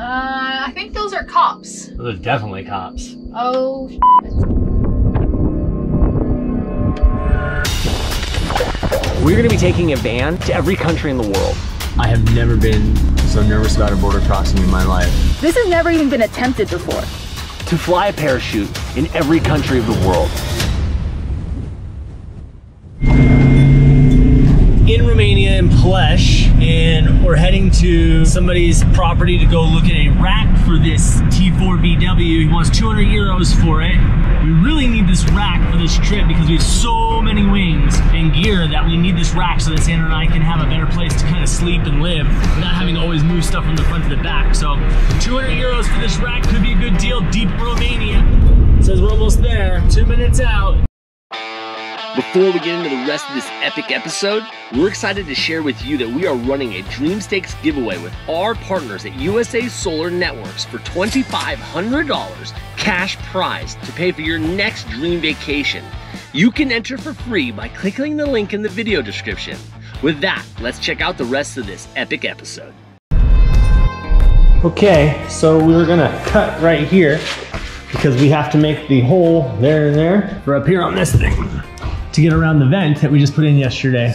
I think those are cops. Those are definitely cops. Oh, shit. We're going to be taking a van to every country in the world. I have never been so nervous about a border crossing in my life. This has never even been attempted before. To fly a parachute in every country of the world. In Romania, in Peles, and we're heading to somebody's property to go look at a rack for this T4 VW. He wants 200 euros for it. We really need this rack for this trip because we have so many wings and gear that we need this rack so that Sandra and I can have a better place to kind of sleep and live without having to always move stuff from the front to the back. So 200 euros for this rack could be a good deal deep in Romania. It says we're almost there, 2 minutes out. Before we get into the rest of this epic episode, we're excited to share with you that we are running a Dreamstakes giveaway with our partners at USA Solar Networks for $2,500 cash prize to pay for your next dream vacation. You can enter for free by clicking the link in the video description. With that, let's check out the rest of this epic episode. Okay, so we're gonna cut right here because we have to make the hole there and there for up here on this thing to get around the vent that we just put in yesterday.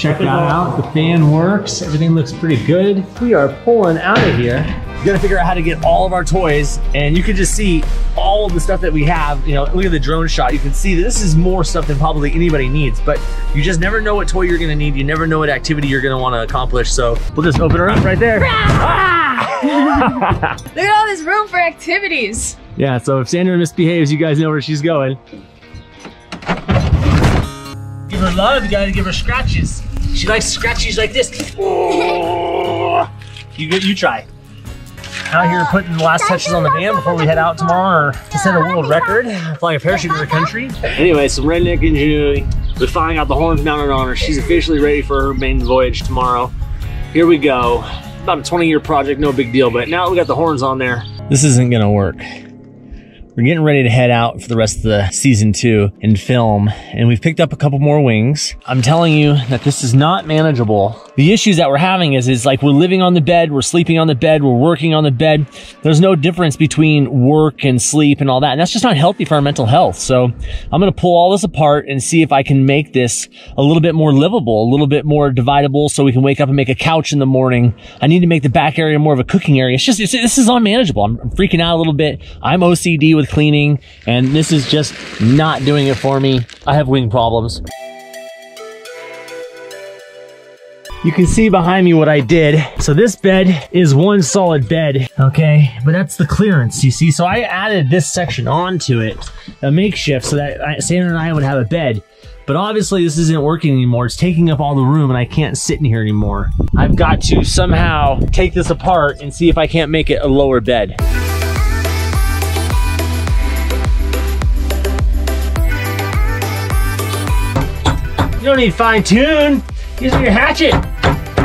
Check that out. The fan works. Everything looks pretty good. We are pulling out of here. We gotta figure out how to get all of our toys, and you can just see all of the stuff that we have. You know, look at the drone shot. You can see that this is more stuff than probably anybody needs, but you just never know what toy you're gonna need. You never know what activity you're gonna wanna accomplish. So we'll just open her up right there. Ah! Look at all this room for activities. Yeah, so if Sandra misbehaves, you guys know where she's going. Give her love, you gotta give her scratches. She likes scratches like this. Oh. You try. Out here putting the last touches on the van before we head out tomorrow to set a world record, flying a parachute in her country. Anyway, some redneck ingenuity. We're finally got the horns mounted on her. She's officially ready for her maiden voyage tomorrow. Here we go. About a 20-year project, no big deal, but now we got the horns on there. This isn't gonna work. We're getting ready to head out for the rest of the season 2 and film, and we've picked up a couple more wings. I'm telling you that this is not manageable. The issues that we're having is like we're living on the bed, we're sleeping on the bed, we're working on the bed. There's no difference between work and sleep and all that, and that's just not healthy for our mental health. So I'm gonna pull all this apart and see if I can make this a little bit more livable, a little bit more dividable so we can wake up and make a couch in the morning. I need to make the back area more of a cooking area. It's just, this is unmanageable. I'm freaking out a little bit. I'm OCD with cleaning, and this is just not doing it for me. I have wing problems. You can see behind me what I did. So this bed is one solid bed, okay? But that's the clearance, you see? So I added this section onto it, a makeshift, so that Sandra and I would have a bed. But obviously this isn't working anymore. It's taking up all the room and I can't sit in here anymore. I've got to somehow take this apart and see if I can't make it a lower bed. You don't need fine tune. Use your hatchet.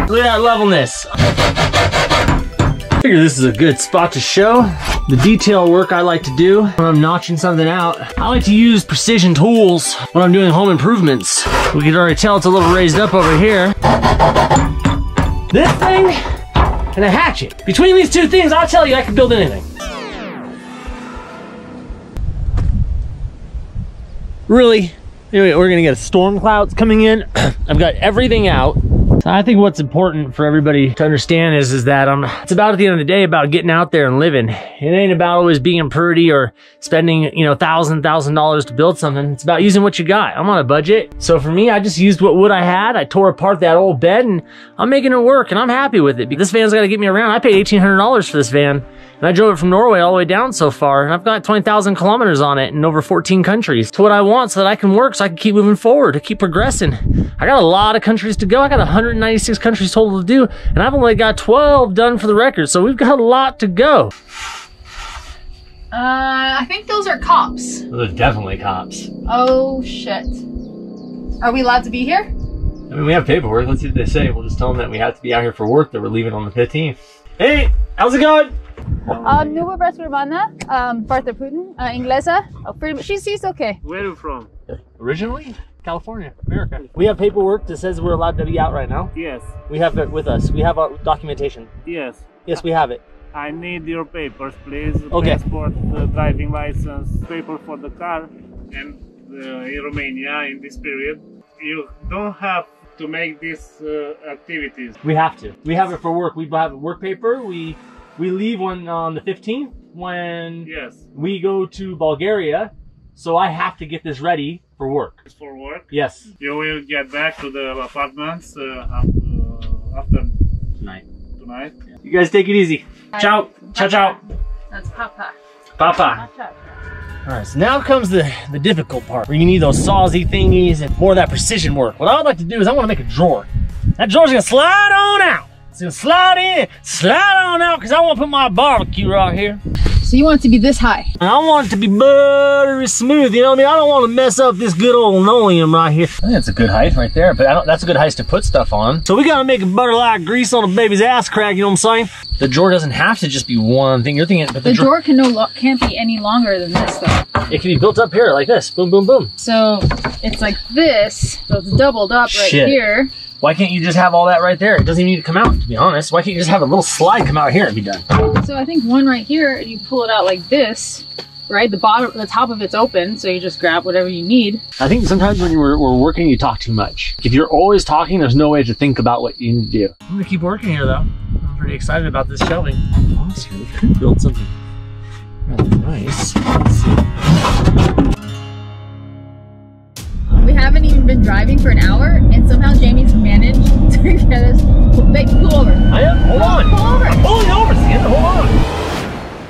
Look at that levelness. I figure this is a good spot to show the detail work I like to do when I'm notching something out. I like to use precision tools when I'm doing home improvements. We can already tell it's a little raised up over here. This thing and a hatchet. Between these two things, I'll tell you I can build anything. Really? Anyway, we're gonna get a storm clouds coming in. I've got everything out. So I think what's important for everybody to understand is that it's about, at the end of the day, about getting out there and living. It ain't about always being pretty or spending, you know, $1,000 to build something. It's about using what you got. I'm on a budget. So for me, I just used what wood I had. I tore apart that old bed and I'm making it work and I'm happy with it. This van's gotta get me around. I paid $1,800 for this van. And I drove it from Norway all the way down so far, and I've got 20,000 kilometers on it in over 14 countries. It's what I want so that I can work, so I can keep moving forward, to keep progressing. I got a lot of countries to go. I got 196 countries total to do, and I've only got 12 done for the record, so we've got a lot to go. I think those are cops. Those are definitely cops. Oh, shit. Are we allowed to be here? I mean, we have paperwork. Let's see what they say. We'll just tell them that we have to be out here for work, that we're leaving on the 15th. Hey, how's it going? Nuva Bras Urbana, Partha Putin, Inglesa. She's okay. Where are you from? Originally? California, America. We have paperwork that says we're allowed to be out right now. Yes. We have it with us. We have our documentation. Yes. Yes, we have it. I need your papers, please. Okay. Passport, driving license, paper for the car. And in Romania, in this period, you don't have to make these activities. We have to. We have it for work. We have a work paper. We leave on the 15th when we go to Bulgaria. So I have to get this ready for work. For work? Yes. You will get back to the apartments after tonight. Tonight. Yeah. You guys take it easy. Ciao. Ciao, ciao. That's Papa. Papa. Papa. All right, so now comes the difficult part where you need those sawsy thingies and more of that precision work. What I would like to do is I want to make a drawer. That drawer's gonna slide on out. It's gonna slide in, slide on out, because I want to put my barbecue right here. So you want it to be this high? And I want it to be buttery smooth, you know what I mean? I don't want to mess up this good old linoleum right here. I think that's a good height right there, but that's a good height to put stuff on. So we gotta make a butter like grease on a baby's ass crack, you know what I'm saying? The drawer doesn't have to just be one thing. You're thinking, but the drawer can can't be any longer than this though. It can be built up here like this, boom, boom, boom. So it's like this, so it's doubled up right here. Why can't you just have all that right there? It doesn't even need to come out, to be honest. Why can't you just have a little slide come out here and be done? So I think one right here, you pull it out like this, right? The top of it's open, so you just grab whatever you need. I think sometimes when we're working, you talk too much. If you're always talking, there's no way to think about what you need to do. I'm gonna keep working here though. I'm pretty excited about this shelving. Honestly, we could build something rather nice. Let's see. We haven't even been driving for an hour, and somehow Jamie's managed to get us. Wait, pull over. I am. Hold on. Pull over. I'm pulling over, Sandra. Hold on.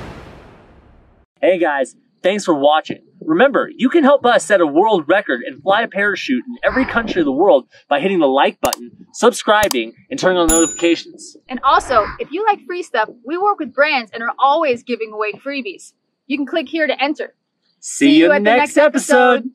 Hey guys, thanks for watching. Remember, you can help us set a world record and fly a parachute in every country of the world by hitting the like button, subscribing, and turning on notifications. And also, if you like free stuff, we work with brands and are always giving away freebies. You can click here to enter. See you at the next episode.